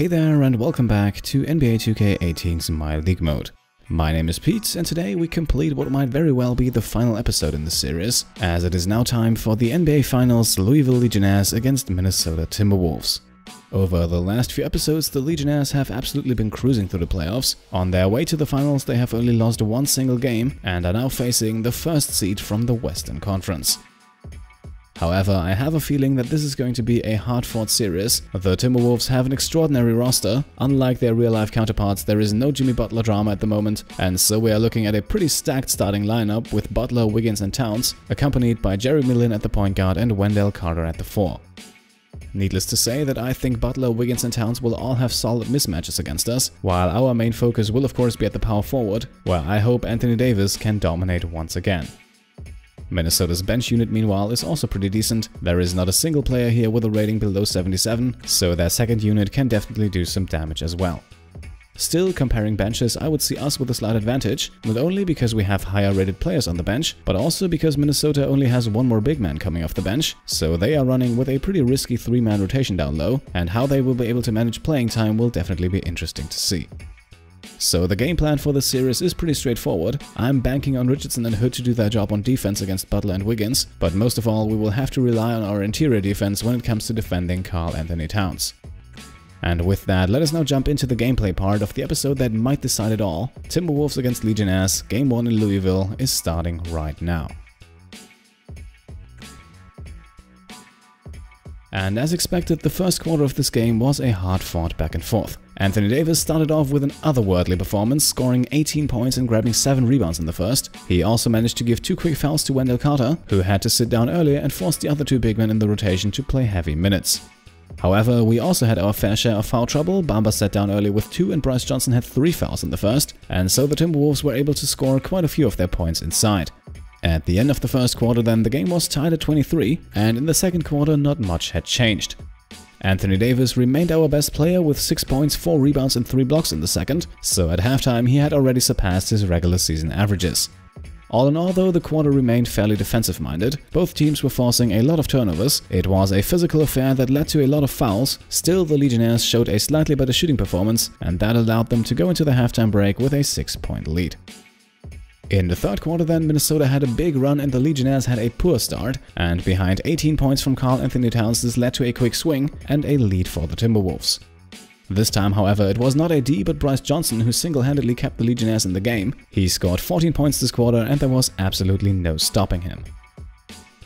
Hey there and welcome back to NBA 2K18's My League mode. My name is Pete and today we complete what might very well be the final episode in the series, as it is now time for the NBA Finals Louisville Legionnaires against Minnesota Timberwolves. Over the last few episodes, the Legionnaires have absolutely been cruising through the playoffs. On their way to the finals, they have only lost one single game and are now facing the first seed from the Western Conference. However, I have a feeling that this is going to be a hard-fought series. The Timberwolves have an extraordinary roster. Unlike their real-life counterparts, there is no Jimmy Butler drama at the moment, and so we are looking at a pretty stacked starting lineup with Butler, Wiggins and Towns, accompanied by Jeremy Lin at the point guard and Wendell Carter at the four. Needless to say that I think Butler, Wiggins and Towns will all have solid mismatches against us, while our main focus will of course be at the power forward, where I hope Anthony Davis can dominate once again. Minnesota's bench unit, meanwhile, is also pretty decent. There is not a single player here with a rating below 77, so their second unit can definitely do some damage as well. Still, comparing benches, I would see us with a slight advantage, not only because we have higher rated players on the bench, but also because Minnesota only has one more big man coming off the bench, so they are running with a pretty risky three-man rotation down low, and how they will be able to manage playing time will definitely be interesting to see. So the game plan for this series is pretty straightforward. I'm banking on Richardson and Hood to do their job on defense against Butler and Wiggins, but most of all we will have to rely on our interior defense when it comes to defending Karl-Anthony Towns. And with that, let us now jump into the gameplay part of the episode that might decide it all. Timberwolves against Legionnaires, Game 1 in Louisville is starting right now. And as expected, the first quarter of this game was a hard-fought back and forth. Anthony Davis started off with an otherworldly performance, scoring 18 points and grabbing 7 rebounds in the first. He also managed to give 2 quick fouls to Wendell Carter, who had to sit down earlier and forced the other two big men in the rotation to play heavy minutes. However, we also had our fair share of foul trouble. Bamba sat down early with 2 and Bryce Johnson had 3 fouls in the first, and so the Timberwolves were able to score quite a few of their points inside. At the end of the first quarter then, the game was tied at 23, and in the second quarter not much had changed. Anthony Davis remained our best player with 6 points, 4 rebounds and 3 blocks in the second, so at halftime he had already surpassed his regular season averages. All in all though, the quarter remained fairly defensive-minded. Both teams were forcing a lot of turnovers. It was a physical affair that led to a lot of fouls. Still, the Legionnaires showed a slightly better shooting performance, and that allowed them to go into the halftime break with a 6-point lead. In the third quarter then, Minnesota had a big run and the Legionnaires had a poor start, and behind 18 points from Karl-Anthony Towns this led to a quick swing and a lead for the Timberwolves. This time, however, it was not AD but Bryce Johnson who single-handedly kept the Legionnaires in the game. He scored 14 points this quarter and there was absolutely no stopping him.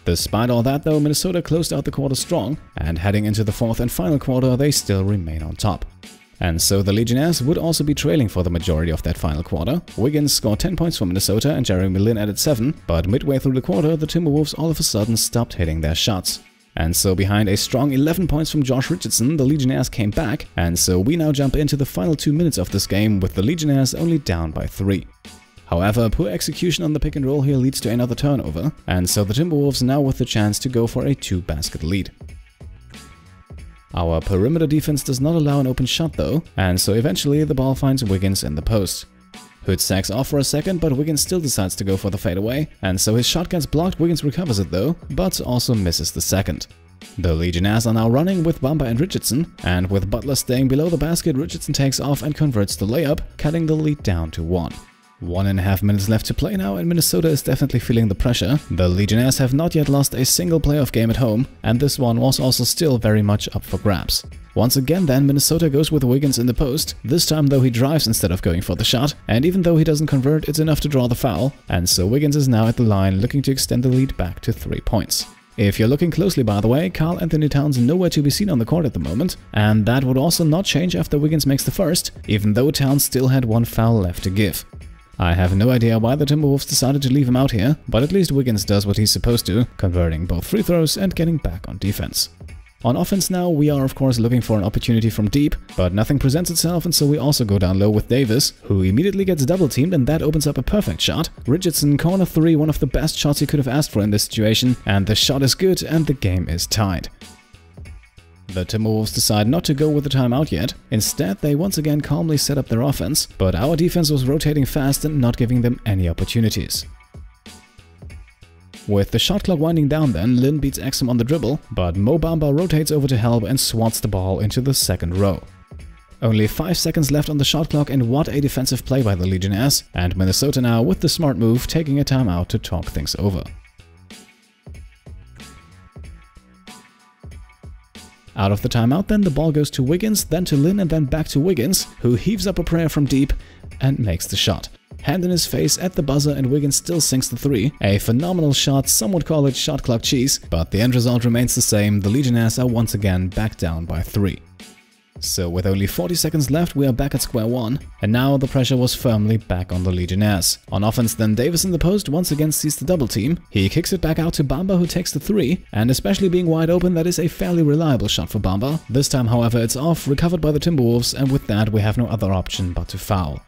Despite all that though, Minnesota closed out the quarter strong, and heading into the fourth and final quarter they still remain on top. And so the Legionnaires would also be trailing for the majority of that final quarter. Wiggins scored 10 points for Minnesota and Jeremy Lin added 7, but midway through the quarter the Timberwolves all of a sudden stopped hitting their shots. And so behind a strong 11 points from Josh Richardson, the Legionnaires came back, and so we now jump into the final 2 minutes of this game with the Legionnaires only down by 3. However, poor execution on the pick and roll here leads to another turnover, and so the Timberwolves now with the chance to go for a 2-basket lead. Our perimeter defense does not allow an open shot though, and so eventually the ball finds Wiggins in the post. Hood sacks off for a second, but Wiggins still decides to go for the fadeaway, and so his shot gets blocked. Wiggins recovers it though, but also misses the second. The Legionnaires are now running with Bamba and Richardson, and with Butler staying below the basket, Richardson takes off and converts the layup, cutting the lead down to 1. 1.5 minutes left to play now, and Minnesota is definitely feeling the pressure. The Legionnaires have not yet lost a single playoff game at home, and this one was also still very much up for grabs. Once again then, Minnesota goes with Wiggins in the post. This time though he drives instead of going for the shot, and even though he doesn't convert, it's enough to draw the foul, and so Wiggins is now at the line looking to extend the lead back to 3 points. If you're looking closely by the way, Karl-Anthony Towns nowhere to be seen on the court at the moment, and that would also not change after Wiggins makes the first, even though Towns still had 1 foul left to give. I have no idea why the Timberwolves decided to leave him out here, but at least Wiggins does what he's supposed to, converting both free throws and getting back on defense. On offense now, we are of course looking for an opportunity from deep, but nothing presents itself, and so we also go down low with Davis, who immediately gets double teamed, and that opens up a perfect shot. Richardson, corner 3, one of the best shots he could have asked for in this situation, and the shot is good and the game is tied. The Timberwolves decide not to go with the timeout yet. Instead, they once again calmly set up their offense, but our defense was rotating fast and not giving them any opportunities. With the shot clock winding down then, Lin beats Exum on the dribble, but Mo Bamba rotates over to help and swats the ball into the second row. Only 5 seconds left on the shot clock, and what a defensive play by the Legionnaires. And Minnesota now, with the smart move, taking a timeout to talk things over. Out of the timeout then, the ball goes to Wiggins, then to Lin, and then back to Wiggins, who heaves up a prayer from deep and makes the shot. Hand in his face at the buzzer, and Wiggins still sinks the three. A phenomenal shot, some would call it shot clock cheese, but the end result remains the same. The Legionnaires are once again back down by 3. So with only 40 seconds left, we are back at square one, and now the pressure was firmly back on the Legionnaires. On offense then, Davis in the post once again sees the double team. He kicks it back out to Bamba, who takes the three, and especially being wide open, that is a fairly reliable shot for Bamba. This time, however, it's off, recovered by the Timberwolves, and with that we have no other option but to foul.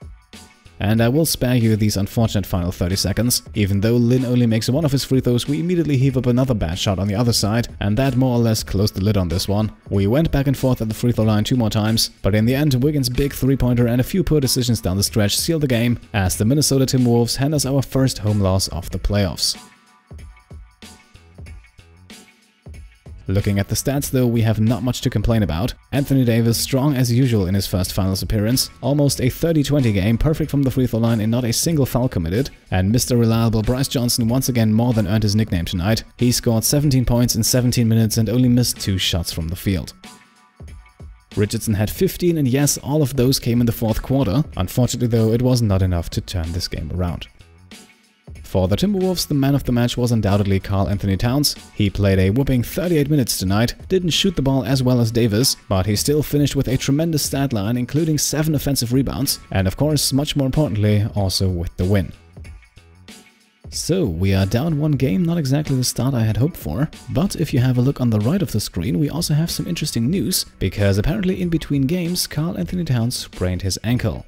And I will spare you these unfortunate final 30 seconds. Even though Lin only makes one of his free throws, we immediately heave up another bad shot on the other side, and that more or less closed the lid on this one. We went back and forth at the free throw line 2 more times, but in the end, Wiggins' big three-pointer and a few poor decisions down the stretch sealed the game, as the Minnesota Timberwolves hand us our first home loss of the playoffs. Looking at the stats though, we have not much to complain about. Anthony Davis strong as usual in his first finals appearance, almost a 30-20 game, perfect from the free throw line and not a single foul committed, and Mr. Reliable Bryce Johnson once again more than earned his nickname tonight. He scored 17 points in 17 minutes and only missed 2 shots from the field. Richardson had 15, and yes, all of those came in the fourth quarter. Unfortunately though, it was not enough to turn this game around. For the Timberwolves, the man of the match was undoubtedly Karl-Anthony Towns. He played a whopping 38 minutes tonight, didn't shoot the ball as well as Davis, but he still finished with a tremendous stat line, including 7 offensive rebounds, and of course, much more importantly, also with the win. So, we are down 1 game, not exactly the start I had hoped for, but if you have a look on the right of the screen, we also have some interesting news, because apparently in between games, Karl-Anthony Towns sprained his ankle.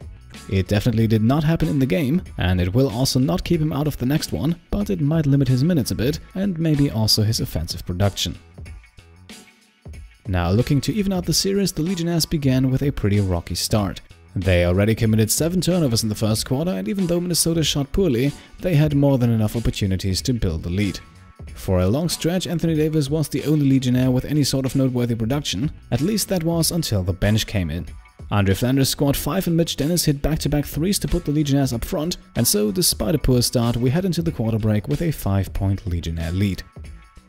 It definitely did not happen in the game, and it will also not keep him out of the next one, but it might limit his minutes a bit, and maybe also his offensive production. Now, looking to even out the series, the Legionnaires began with a pretty rocky start. They already committed 7 turnovers in the first quarter, and even though Minnesota shot poorly, they had more than enough opportunities to build the lead. For a long stretch, Anthony Davis was the only Legionnaire with any sort of noteworthy production, at least that was until the bench came in. Andre Flanders scored 5 and Mitch Dennis hit back-to-back threes to put the Legionnaires up front, and so, despite a poor start, we head into the quarter break with a 5-point Legionnaire lead.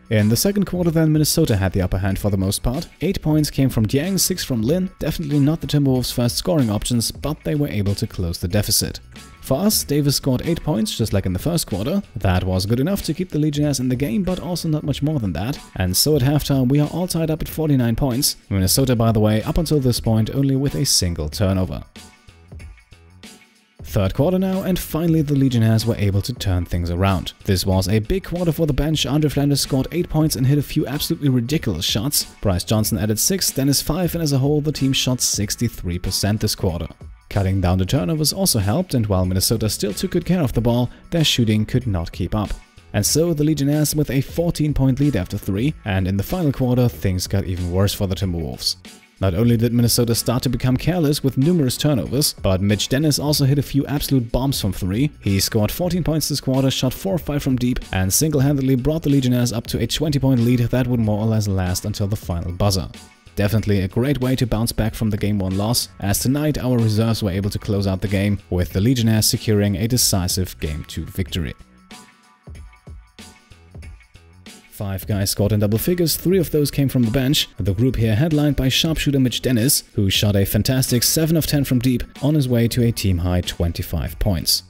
In the second quarter then, Minnesota had the upper hand for the most part. 8 points came from Dieng, 6 from Lin, definitely not the Timberwolves' first scoring options, but they were able to close the deficit. For us, Davis scored 8 points, just like in the first quarter. That was good enough to keep the Legionnaires in the game, but also not much more than that. And so at halftime, we are all tied up at 49 points. Minnesota, by the way, up until this point, only with a single turnover. Third quarter now, and finally the Legionnaires were able to turn things around. This was a big quarter for the bench. Andre Flanders scored 8 points and hit a few absolutely ridiculous shots. Bryce Johnson added 6, Dennis 5, and as a whole, the team shot 63% this quarter. Cutting down the turnovers also helped, and while Minnesota still took good care of the ball, their shooting could not keep up. And so, the Legionnaires with a 14-point lead after 3, and in the final quarter, things got even worse for the Timberwolves. Not only did Minnesota start to become careless with numerous turnovers, but Mitch Dennis also hit a few absolute bombs from 3. He scored 14 points this quarter, shot 4 or 5 from deep, and single-handedly brought the Legionnaires up to a 20-point lead that would more or less last until the final buzzer. Definitely a great way to bounce back from the Game 1 loss, as tonight our reserves were able to close out the game, with the Legionnaires securing a decisive Game 2 victory. 5 guys scored in double figures, 3 of those came from the bench. The group here headlined by sharpshooter Mitch Dennis, who shot a fantastic 7 of 10 from deep on his way to a team-high 25 points.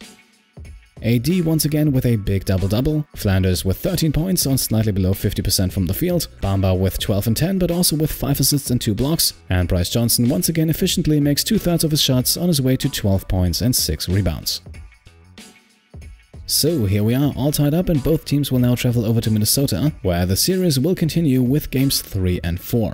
AD once again with a big double-double, Flanders with 13 points on slightly below 50% from the field, Bamba with 12 and 10 but also with 5 assists and 2 blocks, and Bryce Johnson once again efficiently makes 2/3 of his shots on his way to 12 points and 6 rebounds. So here we are, all tied up, and both teams will now travel over to Minnesota, where the series will continue with games 3 and 4.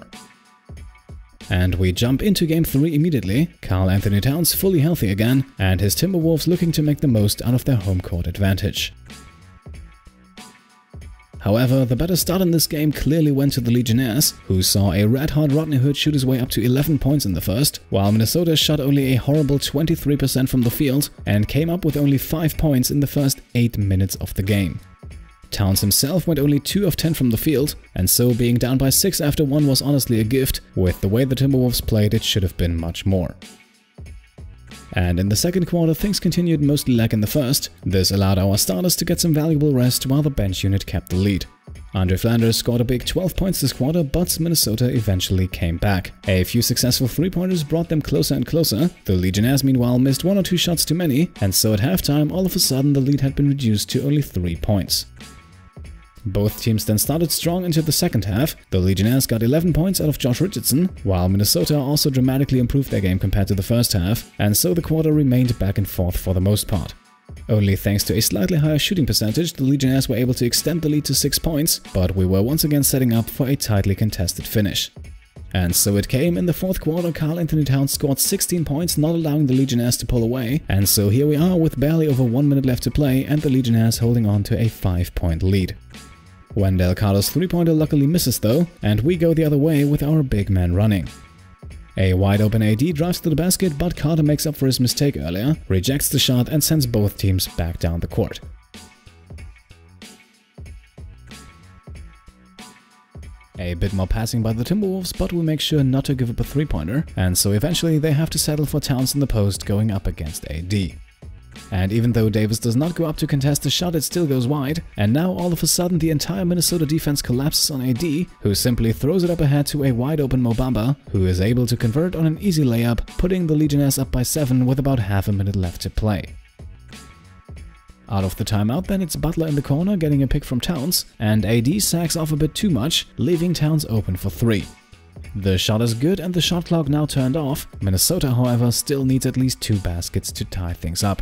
And we jump into game 3 immediately. Karl-Anthony Towns fully healthy again, and his Timberwolves looking to make the most out of their home court advantage. However, the better start in this game clearly went to the Legionnaires, who saw a red-hot Rodney Hood shoot his way up to 11 points in the first, while Minnesota shot only a horrible 23% from the field and came up with only 5 points in the first 8 minutes of the game. Towns himself went only 2 of 10 from the field, and so being down by 6 after 1 was honestly a gift. With the way the Timberwolves played, it should have been much more. And in the second quarter, things continued mostly like in the first. This allowed our starters to get some valuable rest while the bench unit kept the lead. Andre Flanders scored a big 12 points this quarter, but Minnesota eventually came back. A few successful three-pointers brought them closer and closer. The Legionnaires meanwhile missed 1 or 2 shots too many, and so at halftime all of a sudden the lead had been reduced to only 3 points. Both teams then started strong into the second half. The Legionnaires got 11 points out of Josh Richardson, while Minnesota also dramatically improved their game compared to the first half, and so the quarter remained back and forth for the most part. Only thanks to a slightly higher shooting percentage, the Legionnaires were able to extend the lead to 6 points, but we were once again setting up for a tightly contested finish. And so it came. In the fourth quarter, Karl-Anthony Towns scored 16 points, not allowing the Legionnaires to pull away, and so here we are with barely over 1 minute left to play and the Legionnaires holding on to a 5-point lead. Wendell Carter's three-pointer luckily misses though, and we go the other way with our big man running. A wide-open AD drives to the basket, but Carter makes up for his mistake earlier, rejects the shot and sends both teams back down the court. A bit more passing by the Timberwolves, but we make sure not to give up a three-pointer, and so eventually they have to settle for Towns in the post going up against AD. And even though Davis does not go up to contest the shot, it still goes wide, and now all of a sudden the entire Minnesota defense collapses on AD, who simply throws it up ahead to a wide-open Mo Bamba, who is able to convert on an easy layup, putting the Legionnaires up by 7 with about half a minute left to play. Out of the timeout then, it's Butler in the corner getting a pick from Towns, and AD sacks off a bit too much, leaving Towns open for 3. The shot is good and the shot clock now turned off. Minnesota, however, still needs at least 2 baskets to tie things up.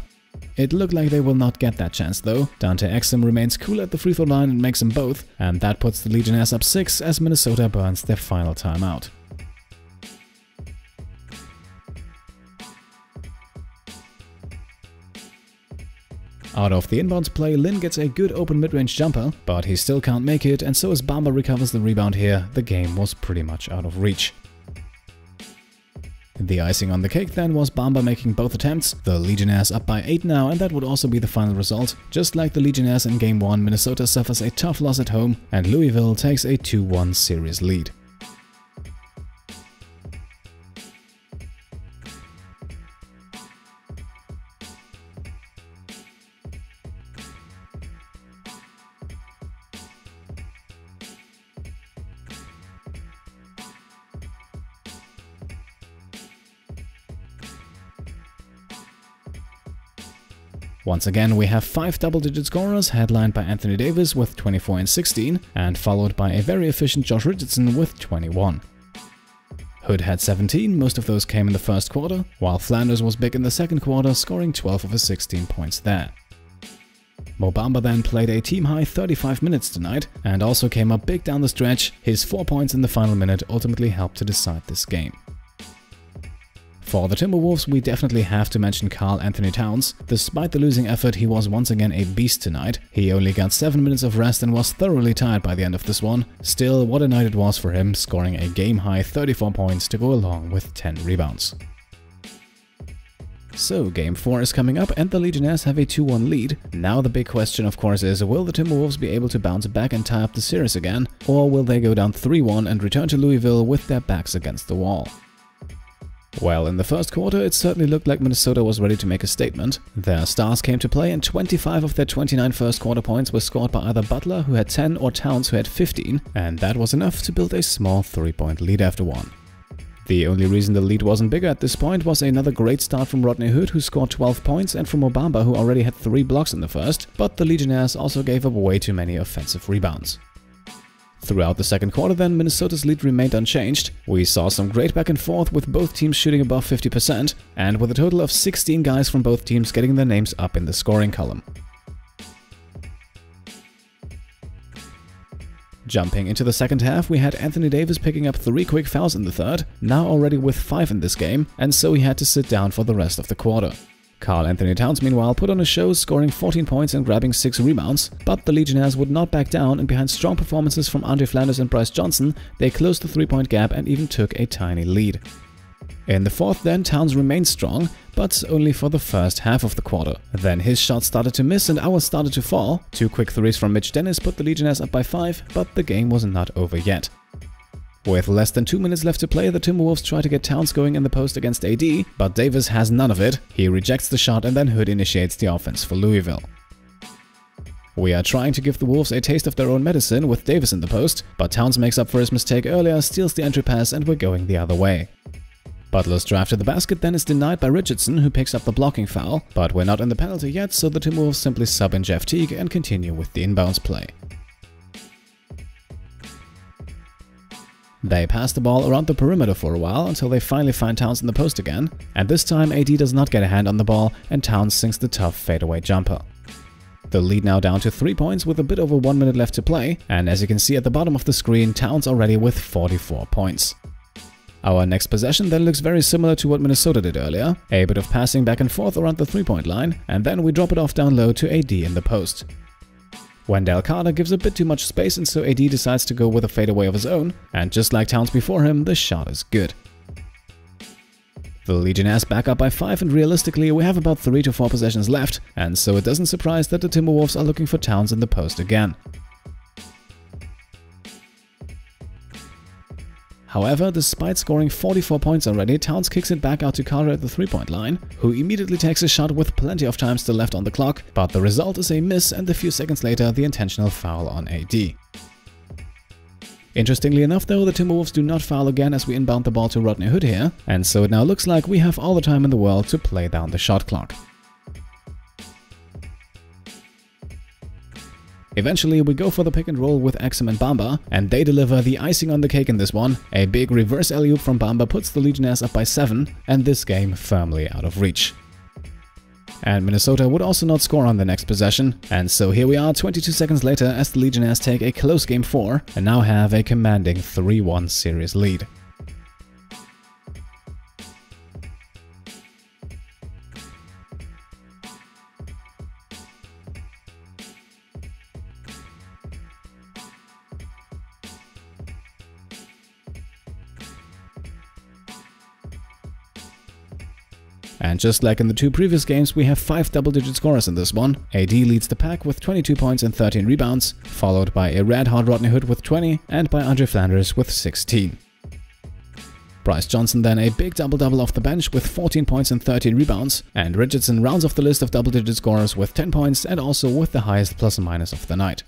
It looked like they will not get that chance though. Dante Exum remains cool at the free throw line and makes them both, and that puts the Legionnaires up 6 as Minnesota burns their final timeout. Out of the inbounds play, Lin gets a good open mid-range jumper, but he still can't make it, and so as Bamba recovers the rebound here, the game was pretty much out of reach. The icing on the cake then was Bamba making both attempts. The Legionnaires up by 8 now, and that would also be the final result. Just like the Legionnaires in Game 1, Minnesota suffers a tough loss at home, and Louisville takes a 2-1 series lead. Once again, we have 5 double-digit scorers, headlined by Anthony Davis with 24 and 16, and followed by a very efficient Josh Richardson with 21. Hood had 17, most of those came in the first quarter, while Flanders was big in the second quarter, scoring 12 of his 16 points there. Mo Bamba then played a team-high 35 minutes tonight, and also came up big down the stretch. His 4 points in the final minute ultimately helped to decide this game. For the Timberwolves, we definitely have to mention Karl-Anthony Towns. Despite the losing effort, he was once again a beast tonight. He only got 7 minutes of rest and was thoroughly tired by the end of this one. Still, what a night it was for him, scoring a game-high 34 points to go along with 10 rebounds. So, Game 4 is coming up and the Legionnaires have a 2-1 lead. Now the big question, of course, is will the Timberwolves be able to bounce back and tie up the series again, or will they go down 3-1 and return to Louisville with their backs against the wall? Well, in the first quarter, it certainly looked like Minnesota was ready to make a statement. Their stars came to play, and 25 of their 29 first-quarter points were scored by either Butler, who had 10, or Towns, who had 15, and that was enough to build a small 3-point lead after 1. The only reason the lead wasn't bigger at this point was another great start from Rodney Hood, who scored 12 points, and from Mo Bamba, who already had 3 blocks in the first, but the Legionnaires also gave up way too many offensive rebounds. Throughout the second quarter then, Minnesota's lead remained unchanged. We saw some great back and forth with both teams shooting above 50%, and with a total of 16 guys from both teams getting their names up in the scoring column. Jumping into the second half, we had Anthony Davis picking up 3 quick fouls in the third, now already with 5 in this game, and so he had to sit down for the rest of the quarter. Karl-Anthony Towns meanwhile put on a show, scoring 14 points and grabbing 6 rebounds, but the Legionnaires would not back down, and behind strong performances from Andre Flanders and Bryce Johnson, they closed the 3-point gap and even took a tiny lead. In the fourth then, Towns remained strong, but only for the first half of the quarter. Then his shot started to miss and ours started to fall. Two quick threes from Mitch Dennis put the Legionnaires up by 5, but the game was not over yet. With less than 2 minutes left to play, the Timberwolves try to get Towns going in the post against AD, but Davis has none of it. He rejects the shot and then Hood initiates the offense for Louisville. We are trying to give the Wolves a taste of their own medicine with Davis in the post, but Towns makes up for his mistake earlier, steals the entry pass and we're going the other way. Butler's drive to the basket then is denied by Richardson, who picks up the blocking foul, but we're not in the penalty yet, so the Timberwolves simply sub in Jeff Teague and continue with the inbounds play. They pass the ball around the perimeter for a while until they finally find Towns in the post again, and this time AD does not get a hand on the ball and Towns sinks the tough fadeaway jumper. The lead now down to 3 points with a bit over 1 minute left to play, and as you can see at the bottom of the screen, Towns already with 44 points. Our next possession then looks very similar to what Minnesota did earlier, a bit of passing back and forth around the three-point line, and then we drop it off down low to AD in the post. Wendell Carter gives a bit too much space and so AD decides to go with a fadeaway of his own, and just like Towns before him, the shot is good. The Legionnaires back up by 5 and realistically we have about 3 to 4 possessions left, and so it doesn't surprise that the Timberwolves are looking for Towns in the post again. However, despite scoring 44 points already, Towns kicks it back out to Carter at the three-point line, who immediately takes a shot with plenty of time still left on the clock, but the result is a miss and a few seconds later the intentional foul on AD. Interestingly enough though, the Timberwolves do not foul again as we inbound the ball to Rodney Hood here, and so it now looks like we have all the time in the world to play down the shot clock. Eventually, we go for the pick and roll with Exum and Bamba, and they deliver the icing on the cake in this one. A big reverse alley-oop from Bamba puts the Legionnaires up by 7, and this game firmly out of reach. And Minnesota would also not score on the next possession, and so here we are 22 seconds later as the Legionnaires take a close game 4 and now have a commanding 3-1 series lead. And just like in the two previous games, we have 5 double-digit scorers in this one. AD leads the pack with 22 points and 13 rebounds, followed by a red-hot Rodney Hood with 20 and by Andre Flanders with 16. Bryce Johnson then a big double-double off the bench with 14 points and 13 rebounds, and Richardson rounds off the list of double-digit scorers with 10 points and also with the highest plus and minus of the night.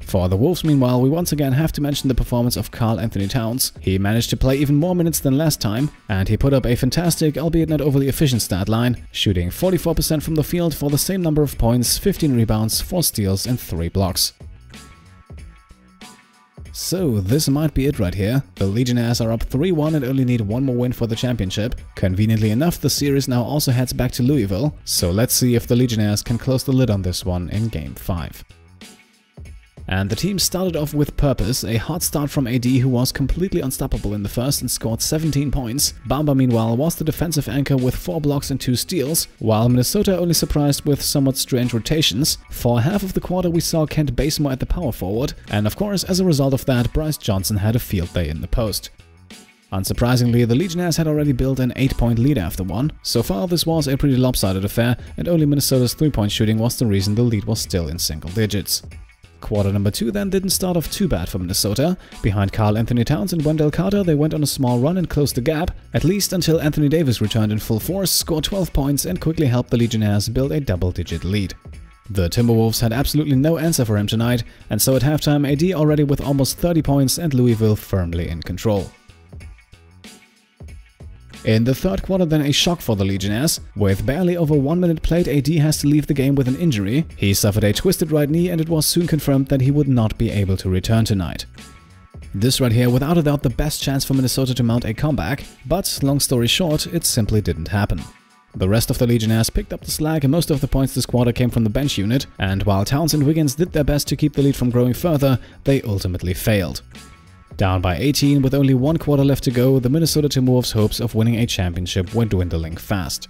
For the Wolves, meanwhile, we once again have to mention the performance of Karl-Anthony Towns. He managed to play even more minutes than last time, and he put up a fantastic, albeit not overly efficient stat line, shooting 44% from the field for the same number of points, 15 rebounds, 4 steals and 3 blocks. So this might be it right here. The Legionnaires are up 3-1 and only need one more win for the championship. Conveniently enough, the series now also heads back to Louisville, so let's see if the Legionnaires can close the lid on this one in Game 5. And the team started off with purpose, a hot start from AD, who was completely unstoppable in the first and scored 17 points. Bamba, meanwhile, was the defensive anchor with 4 blocks and 2 steals, while Minnesota only surprised with somewhat strange rotations. For half of the quarter we saw Kent Bazemore at the power forward, and of course as a result of that Bryce Johnson had a field day in the post. Unsurprisingly, the Legionnaires had already built an 8-point lead after one. So far this was a pretty lopsided affair, and only Minnesota's 3-point shooting was the reason the lead was still in single digits. Quarter number 2 then didn't start off too bad for Minnesota. Behind Karl-Anthony Towns and Wendell Carter, they went on a small run and closed the gap, at least until Anthony Davis returned in full force, scored 12 points and quickly helped the Legionnaires build a double-digit lead. The Timberwolves had absolutely no answer for him tonight, and so at halftime AD already with almost 30 points and Louisville firmly in control. In the third quarter then a shock for the Legionnaires. With barely over 1 minute played, AD has to leave the game with an injury. He suffered a twisted right knee and it was soon confirmed that he would not be able to return tonight. This right here, without a doubt, the best chance for Minnesota to mount a comeback, but long story short, it simply didn't happen. The rest of the Legionnaires picked up the slack and most of the points this quarter came from the bench unit, and while Towns and Wiggins did their best to keep the lead from growing further, they ultimately failed. Down by 18, with only one quarter left to go, the Minnesota Timberwolves' hopes of winning a championship were dwindling fast.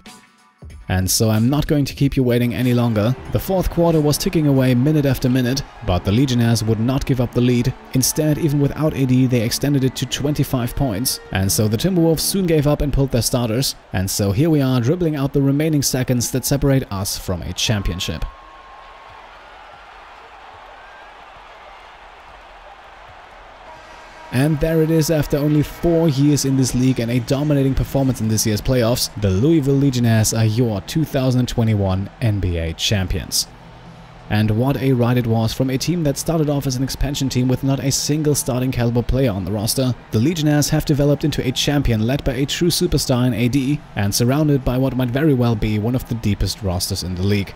and so I'm not going to keep you waiting any longer. The fourth quarter was ticking away minute after minute, but the Legionnaires would not give up the lead. Instead, even without AD, they extended it to 25 points, and so the Timberwolves soon gave up and pulled their starters, and so here we are dribbling out the remaining seconds that separate us from a championship. And there it is, after only 4 years in this league and a dominating performance in this year's playoffs, the Louisville Legionnaires are your 2021 NBA champions. And what a ride it was from a team that started off as an expansion team with not a single starting caliber player on the roster. The Legionnaires have developed into a champion led by a true superstar in AD and surrounded by what might very well be one of the deepest rosters in the league.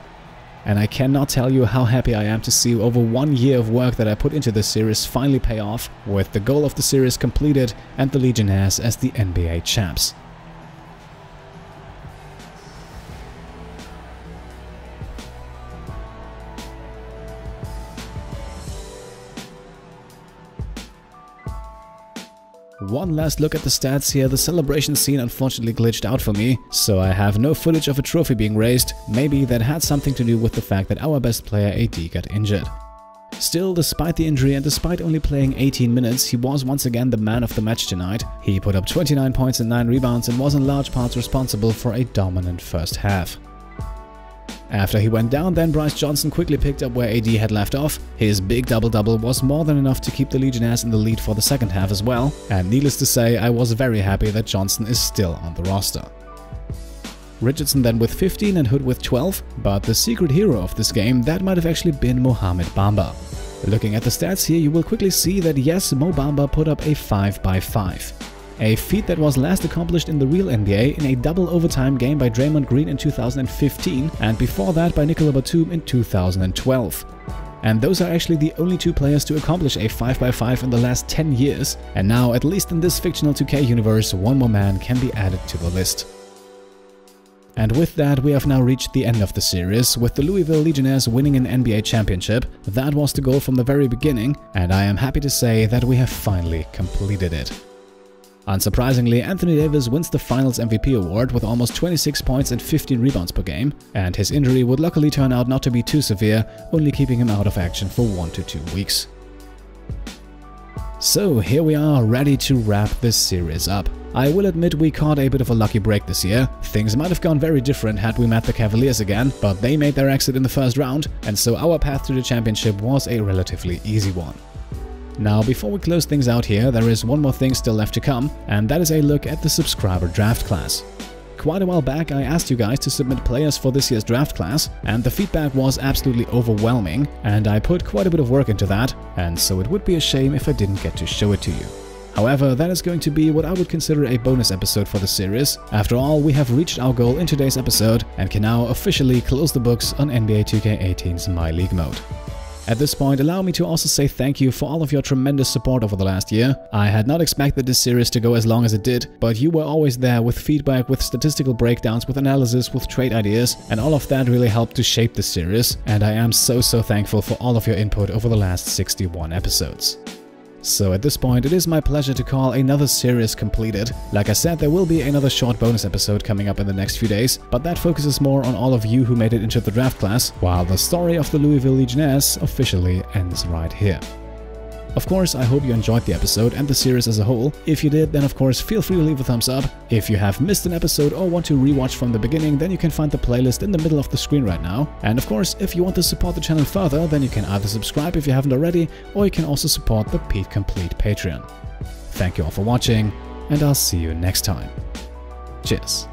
And I cannot tell you how happy I am to see over 1 year of work that I put into this series finally pay off, with the goal of the series completed and the Legionnaires as the NBA champs. One last look at the stats here. The celebration scene unfortunately glitched out for me, so I have no footage of a trophy being raised. Maybe that had something to do with the fact that our best player AD got injured. Still, despite the injury and despite only playing 18 minutes, he was once again the man of the match tonight. He put up 29 points and 9 rebounds and was in large parts responsible for a dominant first half. After he went down, then Bryce Johnson quickly picked up where AD had left off. His big double-double was more than enough to keep the Legionnaires in the lead for the second half as well, and needless to say, I was very happy that Johnson is still on the roster. Richardson then with 15 and Hood with 12, but the secret hero of this game, that might have actually been Mohamed Bamba. Looking at the stats here, you will quickly see that yes, Mo Bamba put up a 5x5. A feat that was last accomplished in the real NBA in a double overtime game by Draymond Green in 2015 and before that by Nicola Batum in 2012. And those are actually the only two players to accomplish a 5x5 in the last 10 years, and now, at least in this fictional 2K universe, one more man can be added to the list. And with that, we have now reached the end of the series, with the Louisville Legionnaires winning an NBA championship. That was the goal from the very beginning, and I am happy to say that we have finally completed it. Unsurprisingly, Anthony Davis wins the Finals MVP award with almost 26 points and 15 rebounds per game, and his injury would luckily turn out not to be too severe, only keeping him out of action for 1 to 2 weeks. So here we are, ready to wrap this series up. I will admit we caught a bit of a lucky break this year. Things might have gone very different had we met the Cavaliers again, but they made their exit in the first round, and so our path to the championship was a relatively easy one. Now, before we close things out here, there is one more thing still left to come, and that is a look at the subscriber draft class. Quite a while back, I asked you guys to submit players for this year's draft class, and the feedback was absolutely overwhelming, and I put quite a bit of work into that, and so it would be a shame if I didn't get to show it to you. However, that is going to be what I would consider a bonus episode for the series. After all, we have reached our goal in today's episode and can now officially close the books on NBA 2K18's My League mode. At this point, allow me to also say thank you for all of your tremendous support over the last year. I had not expected this series to go as long as it did, but you were always there with feedback, with statistical breakdowns, with analysis, with trade ideas, and all of that really helped to shape this series, and I am so thankful for all of your input over the last 61 episodes. So at this point, it is my pleasure to call another series completed. Like I said, there will be another short bonus episode coming up in the next few days, but that focuses more on all of you who made it into the draft class, while the story of the Louisville Legionnaires officially ends right here. Of course, I hope you enjoyed the episode and the series as a whole. If you did, then of course feel free to leave a thumbs up. If you have missed an episode or want to rewatch from the beginning, then you can find the playlist in the middle of the screen right now. And of course, if you want to support the channel further, then you can either subscribe if you haven't already, or you can also support the Pete Complete Patreon. Thank you all for watching, and I'll see you next time. Cheers.